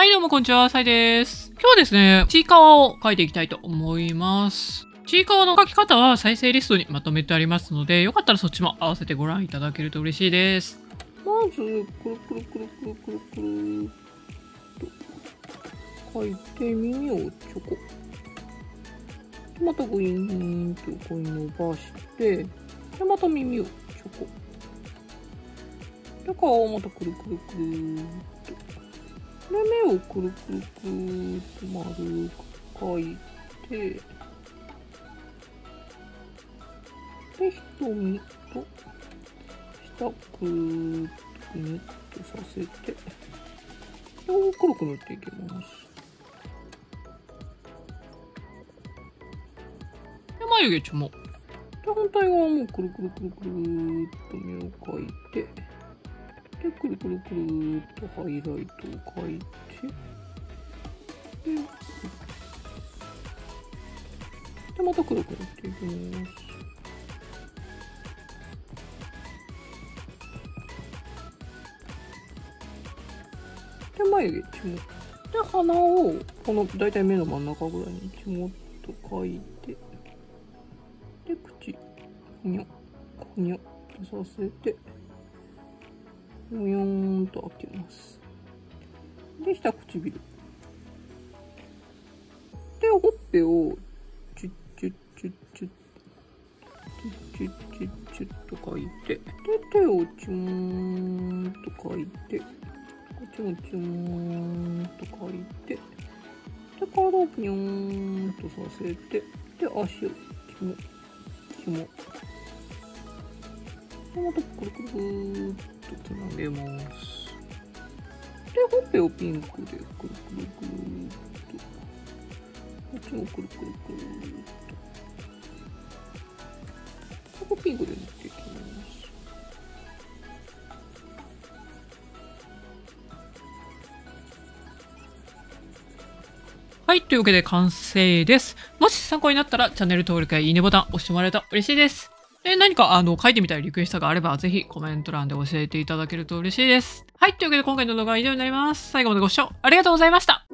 はいどうもこんにちは、サイです。今日はですね、ちいかわを描いていきたいと思います。ちいかわの描き方は再生リストにまとめてありますので、よかったらそっちも合わせてご覧いただけると嬉しいです。まず、くるくるくるくるくるくると描いて耳をちょこ。またグイーンとこう伸ばして、でまた耳をちょこ。で、顔をまたくるくるくると。で、目をくるくるくると丸く描いて、で、瞳と下をくるっとくねっとさせて、で、黒く塗っていきます。で、眉毛ちょも。で、反対側もくるくるくるくるっと目を描いて、で、くるくるくるっとハイライトを描いて、で、またくるくるっていきます。で、眉毛ちも。で、鼻を、この、だいたい目の真ん中ぐらいにちもっと描いて、で、口、にょ、にょとさせて、むよーんと開けます。で、下唇。で、ほっぺを、チュッチュッチュッチュッ、チュッチュッチュッチュッと描いて、で、手をチューンと描いて、こっちもチューンと描いて、で、体をピヨーンとさせて、で、足をキモ。で、またくるくるくるー。つなげます。で、ほっぺをピンクでくるくるくるっと、こっちもくるくるくるっと、ここピンクで塗っていきます。はい、というわけで完成です。もし参考になったらチャンネル登録やいいねボタン押してもらえたら嬉しいです。で、何か書いてみたいリクエストがあれば、ぜひコメント欄で教えていただけると嬉しいです。はい、というわけで今回の動画は以上になります。最後までご視聴ありがとうございました。